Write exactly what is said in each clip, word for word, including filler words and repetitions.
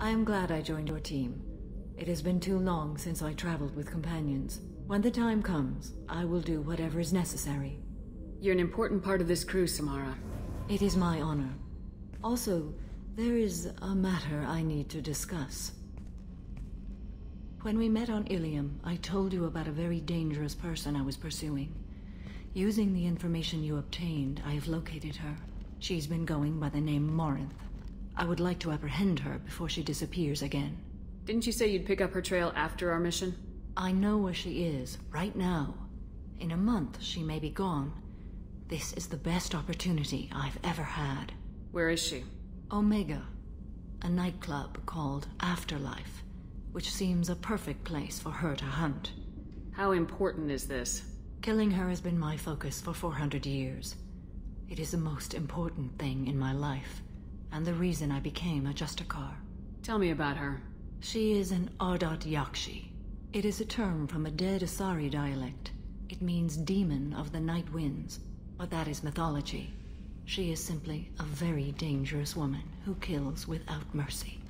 I am glad I joined your team. It has been too long since I traveled with companions. When the time comes, I will do whatever is necessary. You're an important part of this crew, Samara. It is my honor. Also, there is a matter I need to discuss. When we met on Ilium, I told you about a very dangerous person I was pursuing. Using the information you obtained, I have located her. She's been going by the name Morinth. I would like to apprehend her before she disappears again. Didn't you say you'd pick up her trail after our mission? I know where she is, right now. In a month, she may be gone. This is the best opportunity I've ever had. Where is she? Omega, a nightclub called Afterlife, which seems a perfect place for her to hunt. How important is this? Killing her has been my focus for four hundred years. It is the most important thing in my life, and the reason I became a Justicar. Tell me about her. She is an Ardat-Yakshi. It is a term from a dead Asari dialect. It means demon of the night winds, but that is mythology. She is simply a very dangerous woman who kills without mercy.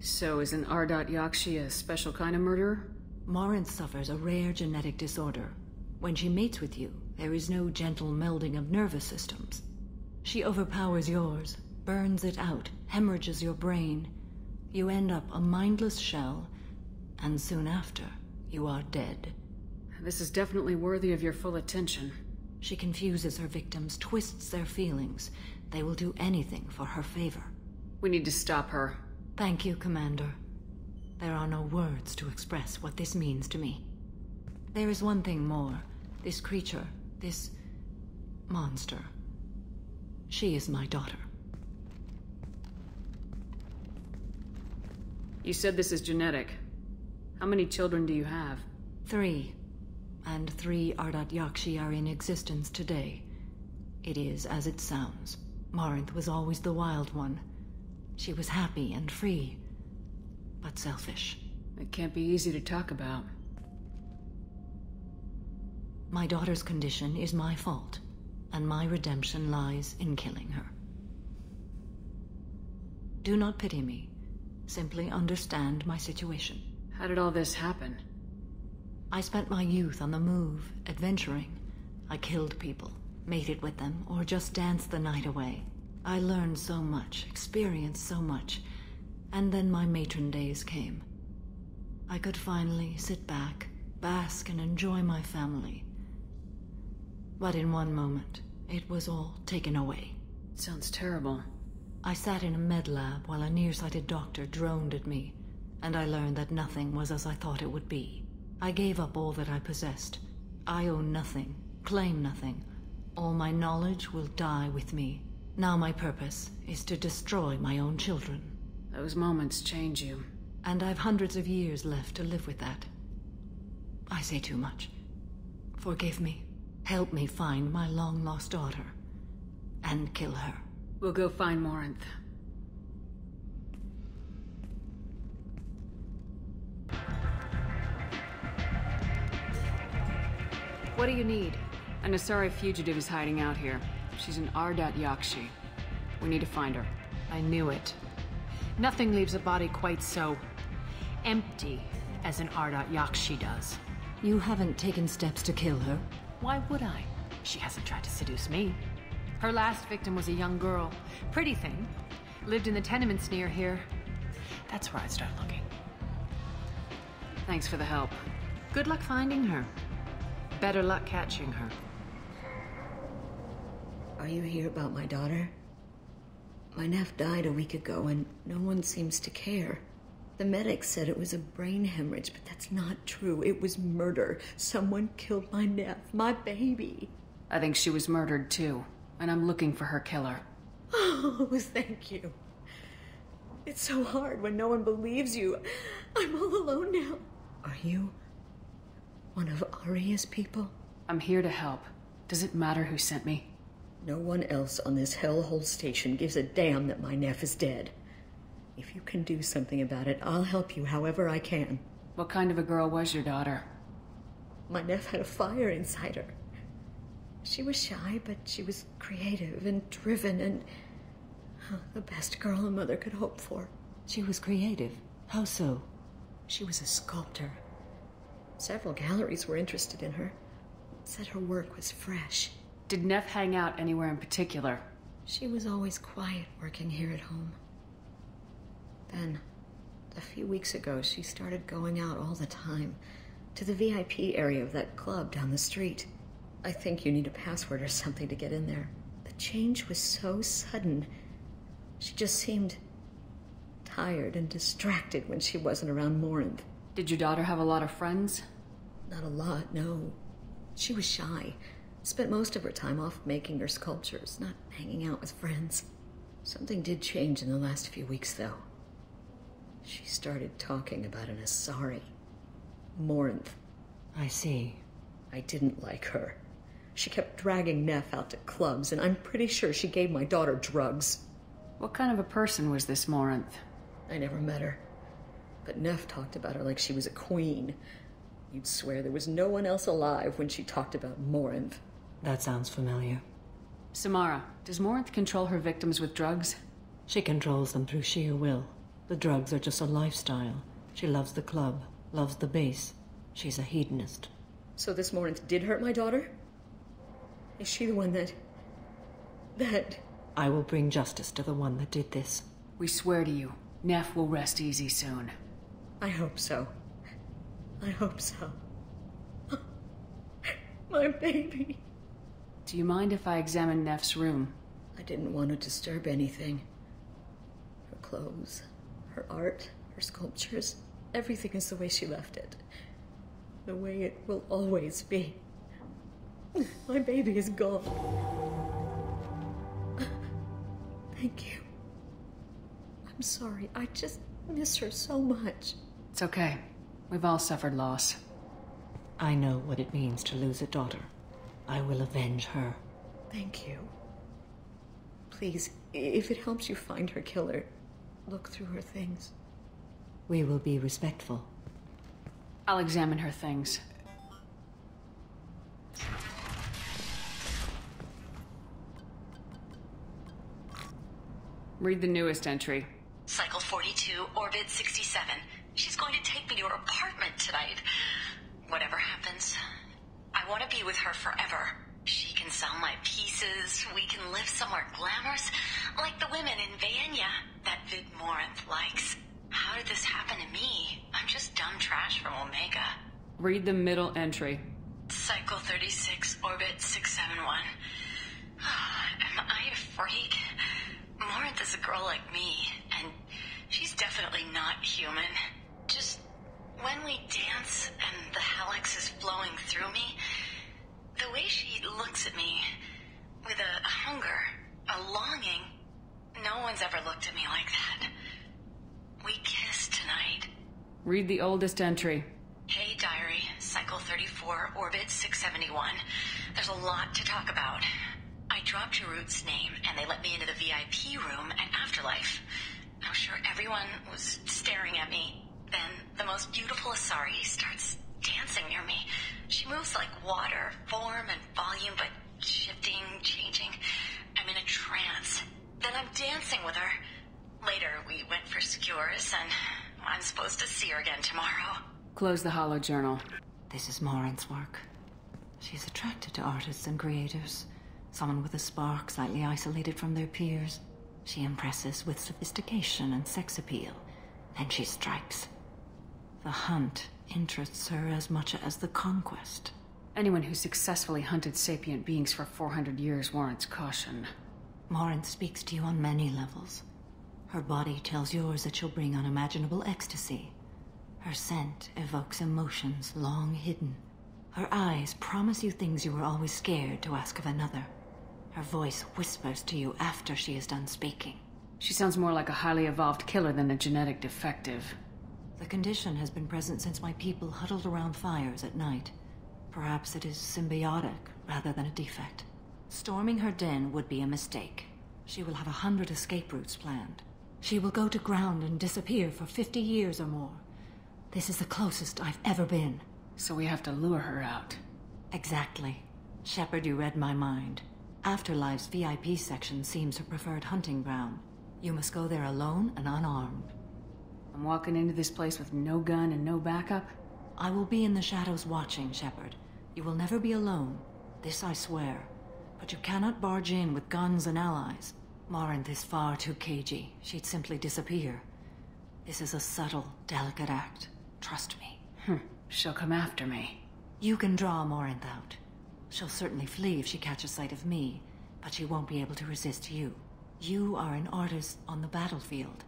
So is an Ardat-Yakshi a special kind of murderer? Morinth suffers a rare genetic disorder. When she mates with you, there is no gentle melding of nervous systems. She overpowers yours, burns it out, hemorrhages your brain. You end up a mindless shell, and soon after, you are dead. This is definitely worthy of your full attention. She confuses her victims, twists their feelings. They will do anything for her favor. We need to stop her. Thank you, Commander. There are no words to express what this means to me. There is one thing more. This creature, this monster. She is my daughter. You said this is genetic. How many children do you have? Three. And three Ardat-Yakshi are in existence today. It is as it sounds. Morinth was always the wild one. She was happy and free, but selfish. It can't be easy to talk about. My daughter's condition is my fault, and my redemption lies in killing her. Do not pity me. Simply understand my situation. How did all this happen? I spent my youth on the move, adventuring. I killed people, mated with them, or just danced the night away. I learned so much, experienced so much, and then my matron days came. I could finally sit back, bask, and enjoy my family. But in one moment, it was all taken away. Sounds terrible. I sat in a med lab while a nearsighted doctor droned at me, and I learned that nothing was as I thought it would be. I gave up all that I possessed. I own nothing, claim nothing. All my knowledge will die with me. Now my purpose is to destroy my own children. Those moments change you. And I've hundreds of years left to live with that. I say too much. Forgive me. Help me find my long-lost daughter. And kill her. We'll go find Morinth. What do you need? An Asari fugitive is hiding out here. She's an Ardat-Yakshi. We need to find her. I knew it. Nothing leaves a body quite so empty as an Ardat-Yakshi does. You haven't taken steps to kill her? Why would I? She hasn't tried to seduce me. Her last victim was a young girl. Pretty thing. Lived in the tenements near here. That's where I'd start looking. Thanks for the help. Good luck finding her. Better luck catching her. Are you here about my daughter? My Nef died a week ago and no one seems to care. The medic said it was a brain hemorrhage, but that's not true. It was murder. Someone killed my Nef, my baby. I think she was murdered too, and I'm looking for her killer. Oh, thank you. It's so hard when no one believes you. I'm all alone now. Are you one of Aria's people? I'm here to help. Does it matter who sent me? No one else on this hellhole station gives a damn that my Nef is dead. If you can do something about it, I'll help you however I can. What kind of a girl was your daughter? My Nef had a fire inside her. She was shy, but she was creative and driven and uh, the best girl a mother could hope for. She was creative. How so? She was a sculptor. Several galleries were interested in her. Said her work was fresh. Did Nef hang out anywhere in particular? She was always quiet working here at home. Then, a few weeks ago, she started going out all the time. To the V I P area of that club down the street. I think you need a password or something to get in there. The change was so sudden. She just seemed tired and distracted when she wasn't around Morinth. Did your daughter have a lot of friends? Not a lot, no. She was shy. Spent most of her time off making her sculptures, not hanging out with friends. Something did change in the last few weeks, though. She started talking about an Asari. Morinth. I see. I didn't like her. She kept dragging Nef out to clubs, and I'm pretty sure she gave my daughter drugs. What kind of a person was this Morinth? I never met her. But Nef talked about her like she was a queen. You'd swear there was no one else alive when she talked about Morinth. That sounds familiar. Samara, does Morinth control her victims with drugs? She controls them through sheer will. The drugs are just a lifestyle. She loves the club, loves the base. She's a hedonist. So this Morinth did hurt my daughter? Is she the one that... that... I will bring justice to the one that did this. We swear to you, Nef will rest easy soon. I hope so. I hope so. My baby. Do you mind if I examine Nef's room? I didn't want to disturb anything. Her clothes, her art, her sculptures, everything is the way she left it. The way it will always be. My baby is gone. Thank you. I'm sorry. I just miss her so much. It's okay. We've all suffered loss. I know what it means to lose a daughter. I will avenge her. Thank you. Please, if it helps you find her killer, look through her things. We will be respectful. I'll examine her things. Read the newest entry. Cycle forty-two, orbit sixty-seven. She's going to take me to her apartment tonight. Whatever happens, I want to be with her forever. She can sell my pieces. We can live somewhere glamorous, like the women in Vienna that Vid Morinth likes. How did this happen to me? I'm just dumb trash from Omega. Read the middle entry. Cycle thirty-six, orbit six seventy-one. Am I a freak? Morinth is a girl like me, and she's definitely not human. Just when we dance and the helix is flowing through me, the way she looks at me, with a hunger, a longing, no one's ever looked at me like that. We kissed tonight. Read the oldest entry. Hey, diary, cycle thirty-four, orbit six seventy-one. There's a lot to talk about. I dropped Jerut's name, and they let me into the V I P room at Afterlife. I'm sure everyone was staring at me. Then, the most beautiful Asari starts dancing near me. She moves like water, form and volume, but shifting, changing. I'm in a trance. Then I'm dancing with her. Later, we went for skewers, and I'm supposed to see her again tomorrow. Close the holo journal. This is Morinth's work. She's attracted to artists and creators. Someone with a spark, slightly isolated from their peers. She impresses with sophistication and sex appeal. Then she strikes. The hunt interests her as much as the conquest. Anyone who successfully hunted sapient beings for four hundred years warrants caution. Morinth speaks to you on many levels. Her body tells yours that she'll bring unimaginable ecstasy. Her scent evokes emotions long hidden. Her eyes promise you things you were always scared to ask of another. Her voice whispers to you after she is done speaking. She sounds more like a highly evolved killer than a genetic defective. The condition has been present since my people huddled around fires at night. Perhaps it is symbiotic rather than a defect. Storming her den would be a mistake. She will have a hundred escape routes planned. She will go to ground and disappear for fifty years or more. This is the closest I've ever been. So we have to lure her out. Exactly. Shepard, you read my mind. Afterlife's V I P section seems her preferred hunting ground. You must go there alone and unarmed. I'm walking into this place with no gun and no backup. I will be in the shadows watching, Shepard. You will never be alone. This I swear. But you cannot barge in with guns and allies. Morinth is far too cagey. She'd simply disappear. This is a subtle, delicate act. Trust me. Hm. She'll come after me. You can draw Morinth out. She'll certainly flee if she catches sight of me, but she won't be able to resist you. You are an artist on the battlefield.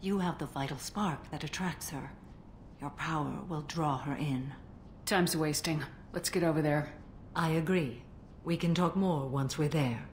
You have the vital spark that attracts her. Your power will draw her in. Time's wasting. Let's get over there. I agree. We can talk more once we're there.